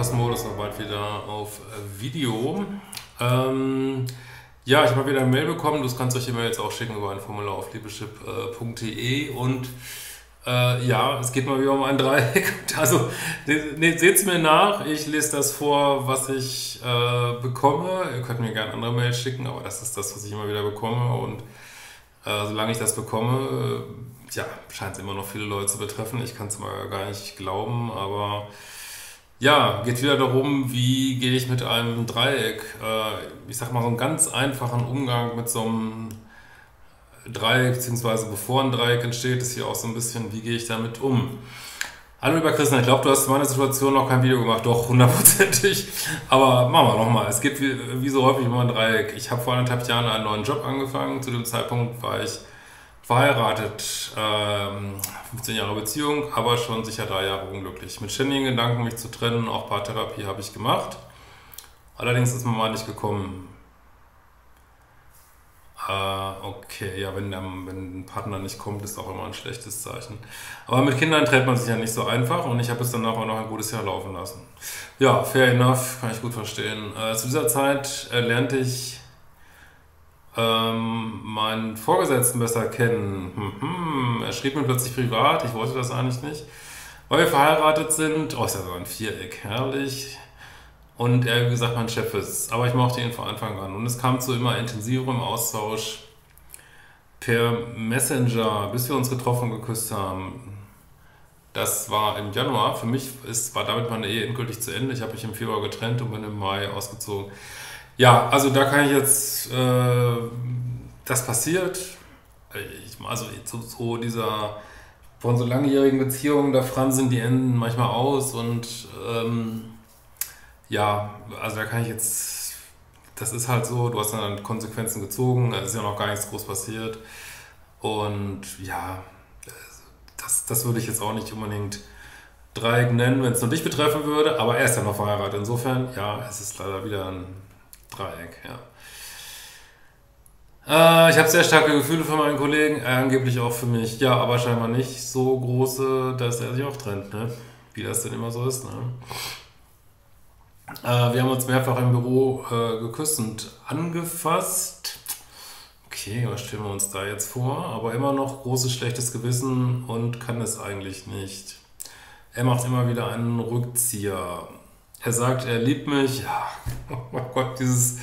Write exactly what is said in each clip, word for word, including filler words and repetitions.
Podcast-Modus, auch bald wieder auf Video. Ähm, ja, ich habe wieder eine Mail bekommen, das kannst du euch immer jetzt auch schicken über ein Formular auf liebeschip punkt de und äh, ja, es geht mal wieder um ein Dreieck. Also ne, seht es mir nach, ich lese das vor, was ich äh, bekomme. Ihr könnt mir gerne andere Mails schicken, aber das ist das, was ich immer wieder bekomme und äh, solange ich das bekomme, äh, ja, scheint es immer noch viele Leute zu betreffen. Ich kann es mal gar nicht glauben, aber ja, geht wieder darum, wie gehe ich mit einem Dreieck. Äh, ich sag mal, so einen ganz einfachen Umgang mit so einem Dreieck, beziehungsweise bevor ein Dreieck entsteht, ist hier auch so ein bisschen, wie gehe ich damit um. Hallo lieber Christian, ich glaube, du hast zu meiner Situation noch kein Video gemacht, doch, hundertprozentig. Aber machen wir nochmal. Es gibt wie, wie so häufig immer ein Dreieck. Ich habe vor anderthalb Jahren einen neuen Job angefangen. Zu dem Zeitpunkt war ich verheiratet, ähm, fünfzehn Jahre Beziehung, aber schon sicher drei Jahre unglücklich. Mit ständigen Gedanken, mich zu trennen, auch Paartherapie habe ich gemacht. Allerdings ist man mal nicht gekommen. Äh, okay, ja, wenn, ähm, wenn ein Partner nicht kommt, ist auch immer ein schlechtes Zeichen. Aber mit Kindern trennt man sich ja nicht so einfach und ich habe es danach auch noch ein gutes Jahr laufen lassen. Ja, fair enough, kann ich gut verstehen. Äh, zu dieser Zeit äh, lernte ich Ähm, meinen Vorgesetzten besser kennen. Hm, hm. Er schrieb mir plötzlich privat, ich wollte das eigentlich nicht, weil wir verheiratet sind. Oh, ist ja so ein Viereck, herrlich. Und er, wie gesagt, mein Chef ist. Aber ich mochte ihn von Anfang an. Und es kam zu immer intensiverem Austausch per Messenger, bis wir uns getroffen und geküsst haben. Das war im Januar. Für mich ist, war damit meine Ehe endgültig zu Ende. Ich habe mich im Februar getrennt und bin im Mai ausgezogen. Ja, also da kann ich jetzt, äh, das passiert, ich, also so, so dieser, von so langjährigen Beziehungen, da fransen die Enden manchmal aus und ähm, ja, also da kann ich jetzt, das ist halt so, du hast dann Konsequenzen gezogen, es ist ja noch gar nichts groß passiert und ja, das, das würde ich jetzt auch nicht unbedingt Dreieck nennen, wenn es nur dich betreffen würde, aber er ist ja noch verheiratet, insofern, ja, es ist leider wieder ein Dreieck, ja. Äh, ich habe sehr starke Gefühle für meinen Kollegen, äh, angeblich auch für mich, ja, aber scheinbar nicht so große, dass er sich auch trennt, ne? Wie das denn immer so ist, ne? Äh, wir haben uns mehrfach im Büro äh, geküsst und angefasst. Okay, was stellen wir uns da jetzt vor? Aber immer noch großes schlechtes Gewissen und kann es eigentlich nicht. Er macht immer wieder einen Rückzieher. Er sagt, er liebt mich. Ja, oh mein Gott, dieses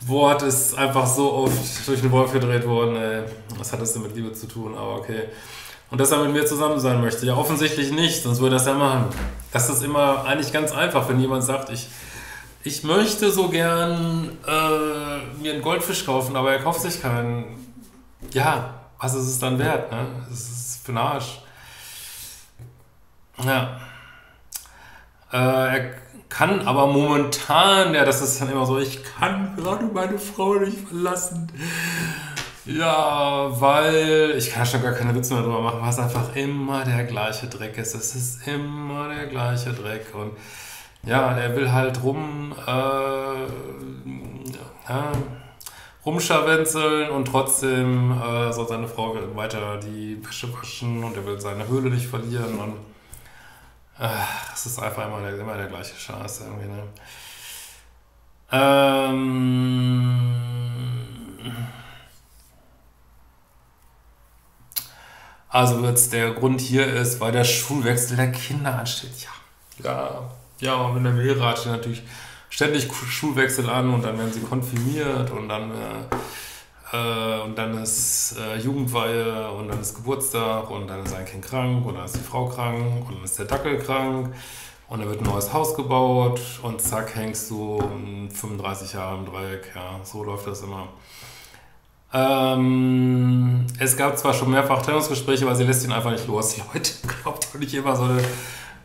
Wort ist einfach so oft durch den Wolf gedreht worden. Ey. Was hat das denn mit Liebe zu tun? Aber okay. Und dass er mit mir zusammen sein möchte. Ja, offensichtlich nicht, sonst würde er das ja machen. Das ist immer eigentlich ganz einfach, wenn jemand sagt, ich, ich möchte so gern äh, mir einen Goldfisch kaufen, aber er kauft sich keinen. Ja, was ist es dann wert? Ne? Das ist für den Arsch. Ja. Äh, er kann aber momentan, ja, das ist dann immer so, ich kann gerade meine Frau nicht verlassen. Ja, weil ich kann schon gar keine Witze mehr drüber machen, weil es einfach immer der gleiche Dreck ist. Es ist immer der gleiche Dreck. Und ja, er will halt rum, äh, ja, rumschawenzeln und trotzdem äh, soll seine Frau weiter die Wäsche waschen und er will seine Höhle nicht verlieren und das ist einfach immer der, immer der gleiche Scheiß irgendwie, ne? Ähm also jetzt der Grund hier ist, weil der Schulwechsel der Kinder ansteht. Ja, ja, ja, und wenn der Lehrer steht natürlich ständig Schulwechsel an und dann werden sie konfirmiert und dann äh, und dann ist äh, Jugendweihe und dann ist Geburtstag und dann ist ein Kind krank und dann ist die Frau krank und dann ist der Dackel krank und dann wird ein neues Haus gebaut und zack hängst du um fünfunddreißig Jahre im Dreieck, ja, so läuft das immer. Ähm, es gab zwar schon mehrfach Trennungsgespräche, aber sie lässt ihn einfach nicht los. Die Leute glaubt doch nicht immer so eine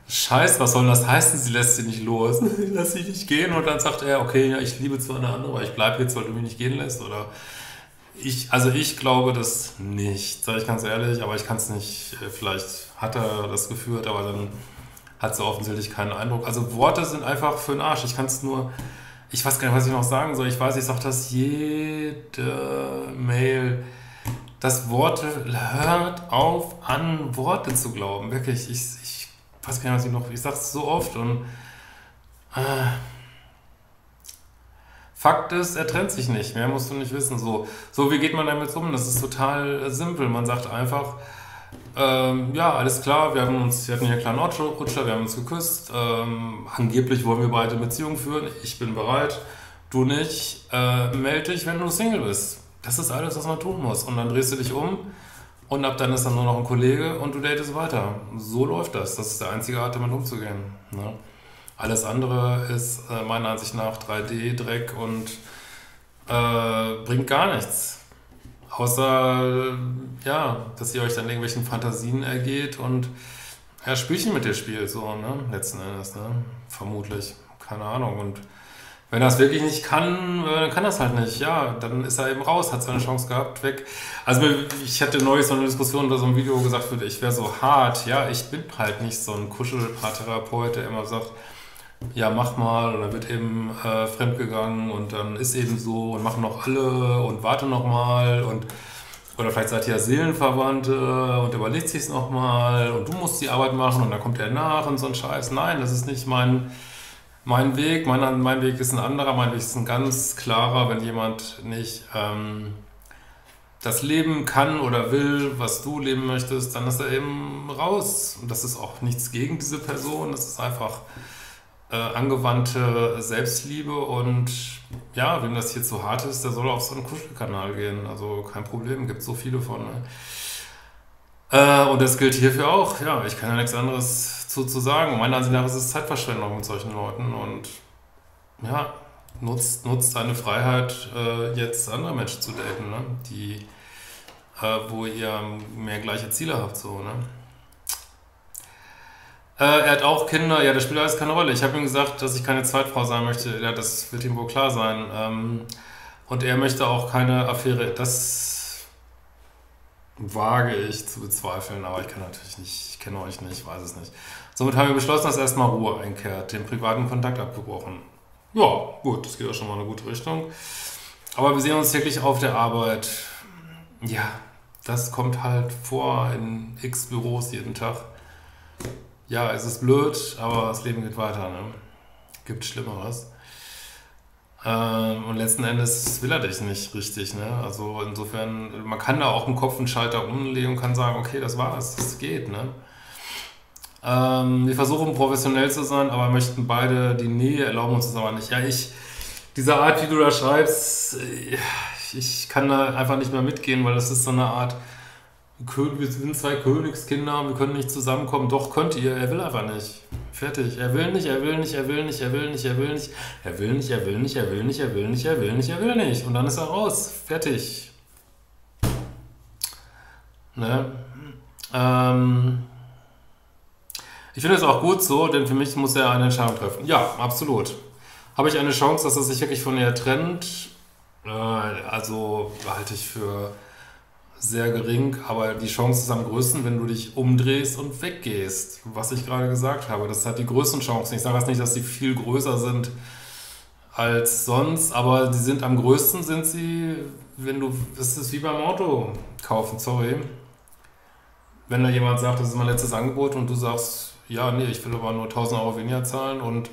Scheiß, was soll das heißen, sie lässt sie nicht los, lass sie nicht gehen und dann sagt er, okay, ja, ich liebe zwar eine andere, aber ich bleibe jetzt, weil du mich nicht gehen lässt oder Ich, also ich glaube das nicht, sage ich ganz ehrlich, aber ich kann es nicht, vielleicht hat er das geführt, aber dann hat sie offensichtlich keinen Eindruck. Also Worte sind einfach für den Arsch, ich kann es nur, ich weiß gar nicht, was ich noch sagen soll, ich weiß, ich sage das jede Mail, das Worte, hört auf an Worte zu glauben, wirklich, ich, ich weiß gar nicht, was ich noch, ich sage es so oft und Fakt ist, er trennt sich nicht, mehr musst du nicht wissen. So, so wie geht man damit um? Das ist total simpel. Man sagt einfach, ähm, ja, alles klar, wir haben uns, wir hatten hier einen kleinen Rutscher, wir haben uns geküsst, ähm, angeblich wollen wir beide Beziehungen führen, ich bin bereit, du nicht, äh, melde dich, wenn du Single bist. Das ist alles, was man tun muss. Und dann drehst du dich um und ab dann ist dann nur noch ein Kollege und du datest weiter. So läuft das. Das ist der einzige Art, damit umzugehen. Ne? Alles andere ist äh, meiner Ansicht nach drei D Dreck und äh, bringt gar nichts. Außer, äh, ja, dass ihr euch dann irgendwelchen Fantasien ergeht und ja, Spielchen mit dir spielt, so, ne? Letzten Endes, ne? Vermutlich. Keine Ahnung. Und wenn er es wirklich nicht kann, dann kann er es halt nicht. Ja, dann ist er eben raus, hat seine Chance gehabt, weg. Also ich hatte neulich so eine Diskussion oder so ein Video, wo gesagt wurde, ich wäre so hart. Ja, ich bin halt nicht so ein Kuschelpaartherapeut, der immer sagt, ja, mach mal, oder wird eben äh, fremdgegangen und dann ist eben so und machen noch alle und warte noch mal und oder vielleicht seid ihr ja Seelenverwandte und überlegt sich's noch mal und du musst die Arbeit machen und dann kommt er nach und so ein Scheiß. Nein, das ist nicht mein... Mein Weg, mein, mein Weg ist ein anderer, mein Weg ist ein ganz klarer, wenn jemand nicht ähm, das leben kann oder will, was du leben möchtest, dann ist er eben raus. Und das ist auch nichts gegen diese Person, das ist einfach äh, angewandte Selbstliebe und ja, wenn das hier zu hart ist, der soll auf so einen Kuschelkanal gehen, also kein Problem, gibt so viele von. Ne? Äh, und das gilt hierfür auch, ja, ich kann ja nichts anderes zu sagen. Meiner Ansicht nach ist es Zeitverschwendung mit solchen Leuten und ja, nutzt, nutzt deine Freiheit, äh, jetzt andere Menschen zu daten, ne? Die, äh, wo ihr mehr gleiche Ziele habt. So, ne? äh, er hat auch Kinder, ja, das spielt alles keine Rolle. Ich habe ihm gesagt, dass ich keine Zweitfrau sein möchte, ja, das wird ihm wohl klar sein. Ähm, und er möchte auch keine Affäre, das wage ich zu bezweifeln, aber ich kann natürlich nicht, ich kenne euch nicht, ich weiß es nicht. Somit haben wir beschlossen, dass erstmal Ruhe einkehrt, den privaten Kontakt abgebrochen. Ja, gut, das geht auch schon mal in eine gute Richtung. Aber wir sehen uns täglich auf der Arbeit. Ja, das kommt halt vor in x Büros jeden Tag. Ja, es ist blöd, aber das Leben geht weiter, ne? Gibt Schlimmeres. Ähm, und letzten Endes will er dich nicht richtig, ne? Also insofern, man kann da auch im Kopf einen Schalter umlegen und kann sagen, okay, das war's, das geht, ne? Ähm, wir versuchen professionell zu sein, aber möchten beide die Nähe, erlauben uns das aber nicht. Ja, ich, diese Art, wie du da schreibst, ich kann da einfach nicht mehr mitgehen, weil das ist so eine Art, wir sind zwei Königskinder, wir können nicht zusammenkommen. Doch, könnt ihr, er will einfach nicht. Fertig. Er will nicht, er will nicht, er will nicht, er will nicht, er will nicht, er will nicht, er will nicht, er will nicht, er will nicht, er will nicht, er will nicht. Und dann ist er raus. Fertig. Ne? Ähm... Ich finde es auch gut so, denn für mich muss er eine Entscheidung treffen. Ja, absolut. Habe ich eine Chance, dass er sich wirklich von ihr trennt? Äh, also halte ich für sehr gering, aber die Chance ist am größten, wenn du dich umdrehst und weggehst. Was ich gerade gesagt habe, das hat die größten Chancen. Ich sage jetzt nicht, dass sie viel größer sind als sonst, aber die sind am größten, sind sie, wenn du, es ist wie beim Auto kaufen, sorry. Wenn da jemand sagt, das ist mein letztes Angebot und du sagst, ja, nee, ich will aber nur tausend Euro weniger zahlen und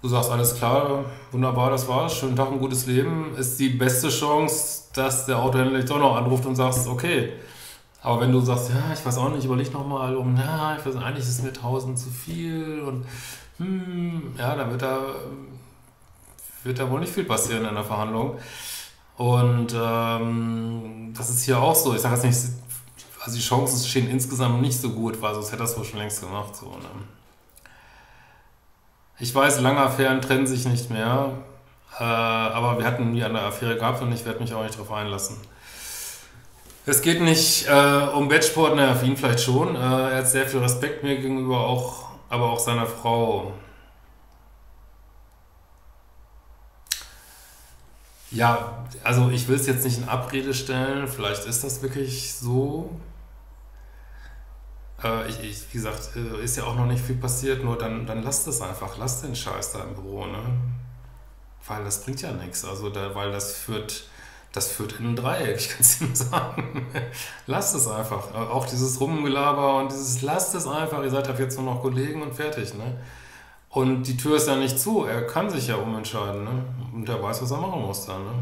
du sagst, alles klar, wunderbar, das war's, schönen Tag, ein gutes Leben, ist die beste Chance, dass der Autohändler dich doch noch anruft und sagst, okay. Aber wenn du sagst, ja, ich weiß auch nicht, überleg nochmal, um, na, ich weiß eigentlich ist mir tausend zu viel und hm, ja, dann wird da, wird da wohl nicht viel passieren in der Verhandlung. Und ähm, das ist hier auch so, ich sage jetzt nicht, also die Chancen stehen insgesamt nicht so gut, weil sonst hätte das wohl schon längst gemacht. So, ne? Ich weiß, lange Affären trennen sich nicht mehr, äh, aber wir hatten nie eine Affäre gehabt und ich werde mich auch nicht drauf einlassen. Es geht nicht äh, um Bettsport, naja, für ihn vielleicht schon. Äh, er hat sehr viel Respekt mir gegenüber, auch, aber auch seiner Frau. Ja, also ich will es jetzt nicht in Abrede stellen, vielleicht ist das wirklich so. Ich, ich, wie gesagt, ist ja auch noch nicht viel passiert, nur dann, dann lasst es einfach, lasst den Scheiß da im Büro, ne? Weil das bringt ja nichts, also da, weil das führt, das führt in ein Dreieck, ich kann es Ihnen sagen. Lasst es einfach, auch dieses Rumgelaber und dieses, lasst es einfach, ihr seid ab jetzt nur noch Kollegen und fertig, ne? Und die Tür ist ja nicht zu, er kann sich ja umentscheiden, ne? Und er weiß, was er machen muss dann, ne?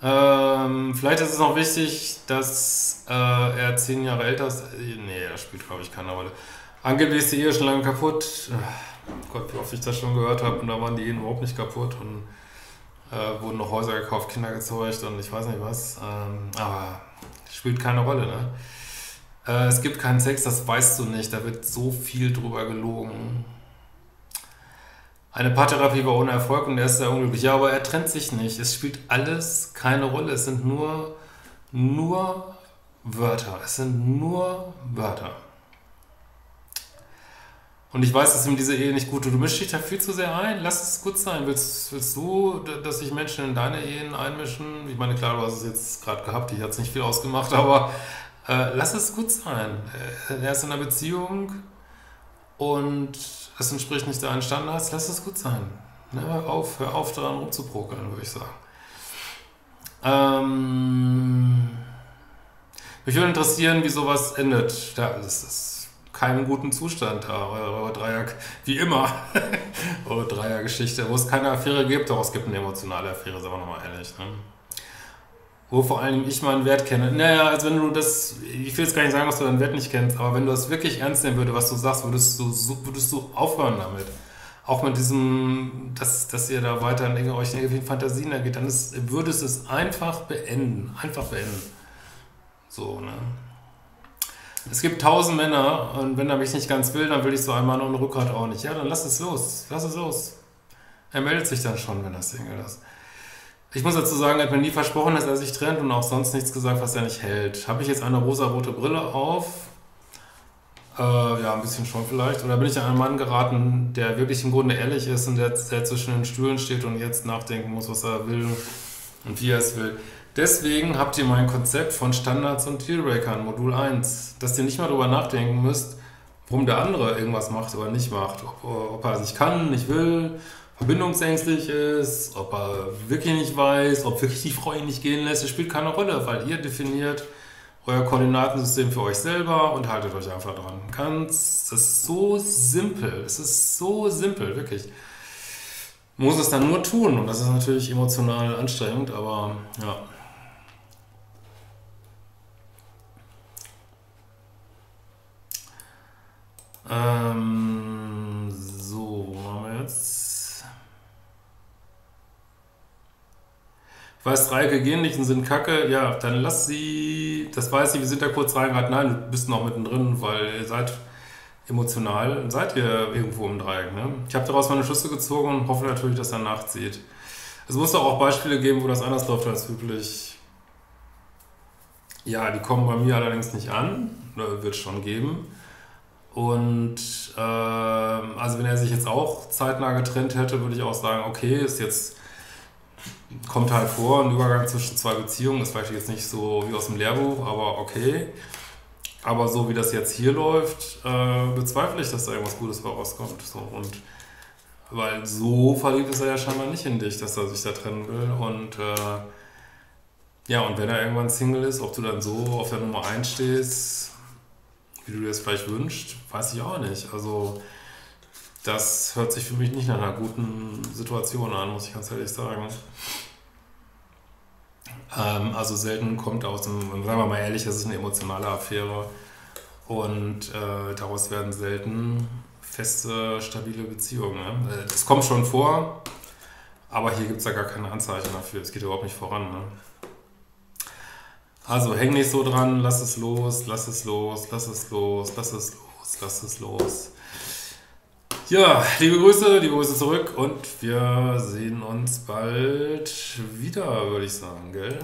Ähm, vielleicht ist es noch wichtig, dass äh, er zehn Jahre älter ist. Nee, er spielt, glaube ich, keine Rolle. Angeblich ist die Ehe schon lange kaputt. Ach Gott, wie oft ich das schon gehört habe. Und da waren die Ehen überhaupt nicht kaputt. Und äh, wurden noch Häuser gekauft, Kinder gezeugt und ich weiß nicht was. Ähm, aber spielt keine Rolle, ne? Äh, es gibt keinen Sex, das weißt du nicht. Da wird so viel drüber gelogen. Eine Paartherapie war ohne Erfolg und er ist sehr unglücklich. Ja, aber er trennt sich nicht. Es spielt alles keine Rolle. Es sind nur, nur Wörter. Es sind nur Wörter. Und ich weiß, dass ihm diese Ehe nicht gut tut. Du mischst dich da viel zu sehr ein. Lass es gut sein. Willst, willst du, dass sich Menschen in deine Ehen einmischen? Ich meine, klar, du hast es jetzt gerade gehabt. Ich habe es nicht viel ausgemacht, aber äh, lass es gut sein. Er ist in einer Beziehung und das entspricht nicht deinen Standards, lass es gut sein. Ne? Hör auf, hör auf daran rumzuprokeln, würde ich sagen. Ähm, mich würde interessieren, wie sowas endet. Da ist es keinen guten Zustand da, eure Dreier, wie immer, eure Dreiergeschichte, wo es keine Affäre gibt, doch es gibt eine emotionale Affäre, sagen wir nochmal ehrlich. Ne? Wo vor allem ich meinen Wert kenne. Naja, also wenn du das, ich will jetzt gar nicht sagen, dass du deinen Wert nicht kennst, aber wenn du das wirklich ernst nehmen würdest, was du sagst, würdest du, würdest du aufhören damit. Auch mit diesem, dass, dass ihr da weiter in euch negativen Fantasien ergeht, dann ist, würdest du es einfach beenden. Einfach beenden. So, ne? Es gibt tausend Männer und wenn er mich nicht ganz will, dann will ich so einen Mann ohne Rückgrat auch nicht. Ja, dann lass es los. Lass es los. Er meldet sich dann schon, wenn er Single ist. Ich muss dazu sagen, er hat mir nie versprochen, dass er sich trennt und auch sonst nichts gesagt, was er nicht hält. Habe ich jetzt eine rosarote Brille auf? Äh, ja, ein bisschen schon vielleicht. Oder bin ich an einen Mann geraten, der wirklich im Grunde ehrlich ist und der, der zwischen den Stühlen steht und jetzt nachdenken muss, was er will und wie er es will. Deswegen habt ihr mein Konzept von Standards und Dealbreakern, Modul eins, dass ihr nicht mal darüber nachdenken müsst, warum der andere irgendwas macht oder nicht macht. Ob, ob er es nicht kann, nicht will, verbindungsängstlich ist, ob er wirklich nicht weiß, ob wirklich die Frau ihn nicht gehen lässt, das spielt keine Rolle, weil ihr definiert euer Koordinatensystem für euch selber und haltet euch einfach dran. Ganz, das ist so simpel, es ist so simpel, wirklich. Man muss es dann nur tun und das ist natürlich emotional anstrengend, aber ja. Ähm, so, wo haben wir jetzt? Weiß, Dreiecke gehen nicht und sind kacke, ja, dann lass sie, das weiß sie, wir sind da kurz reingeraten, nein, du bist noch mittendrin, weil ihr seid emotional, seid ihr irgendwo im Dreieck, ne? Ich habe daraus meine Schlüsse gezogen und hoffe natürlich, dass er nachzieht. Es muss doch auch Beispiele geben, wo das anders läuft als üblich. Ja, die kommen bei mir allerdings nicht an, oder wird es schon geben. Und äh, also wenn er sich jetzt auch zeitnah getrennt hätte, würde ich auch sagen, okay, ist jetzt... Kommt halt vor, ein Übergang zwischen zwei Beziehungen ist vielleicht jetzt nicht so wie aus dem Lehrbuch, aber okay. Aber so wie das jetzt hier läuft, äh, bezweifle ich, dass da irgendwas Gutes bei rauskommt. So, und weil so verliebt ist er ja scheinbar nicht in dich, dass er sich da trennen will. Und äh, ja, und wenn er irgendwann Single ist, ob du dann so auf der Nummer eins stehst, wie du dir das vielleicht wünschst, weiß ich auch nicht. Also das hört sich für mich nicht nach einer guten Situation an, muss ich ganz ehrlich sagen. Ähm, also selten kommt aus dem, sagen wir mal ehrlich, das ist eine emotionale Affäre und äh, daraus werden selten feste, stabile Beziehungen. Ne? Das kommt schon vor, aber hier gibt es ja gar keine Anzeichen dafür, es geht überhaupt nicht voran. Ne? Also häng nicht so dran, lass es los, lass es los, lass es los, lass es los, lass es los. Ja, liebe Grüße, liebe Grüße zurück und wir sehen uns bald wieder, würde ich sagen, gell?